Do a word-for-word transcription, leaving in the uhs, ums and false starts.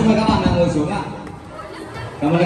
Xin mời các bạn nào ngồi xuống ạ. Cảm ơn các bạn.